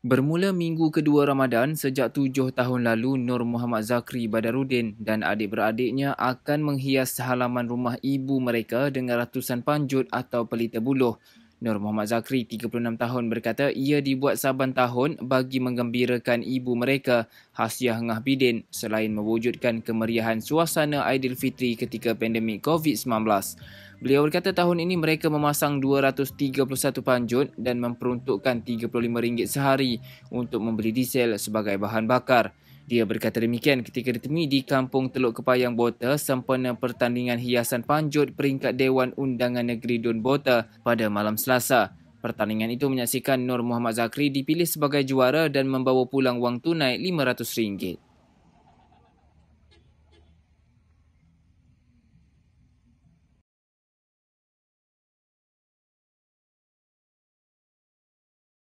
Bermula minggu kedua Ramadan sejak 7 tahun lalu, Nor Muhammad Zakri Badarudin dan adik-beradiknya akan menghias halaman rumah ibu mereka dengan ratusan panjut atau pelita buluh. Nor Muhammad Zakri, 36 tahun, berkata ia dibuat saban tahun bagi menggembirakan ibu mereka, Hasiah Ngah Bidin, selain mewujudkan kemeriahan suasana Aidilfitri ketika pandemik COVID-19. Beliau berkata tahun ini mereka memasang 231 panjut dan memperuntukkan RM35 sehari untuk membeli diesel sebagai bahan bakar. Dia berkata demikian ketika ditemui di Kampung Teluk Kepayang Bota sempena pertandingan hiasan panjut peringkat Dewan Undangan Negeri Dun Bota pada malam Selasa. Pertandingan itu menyaksikan Nor Muhammad Zakri dipilih sebagai juara dan membawa pulang wang tunai RM500.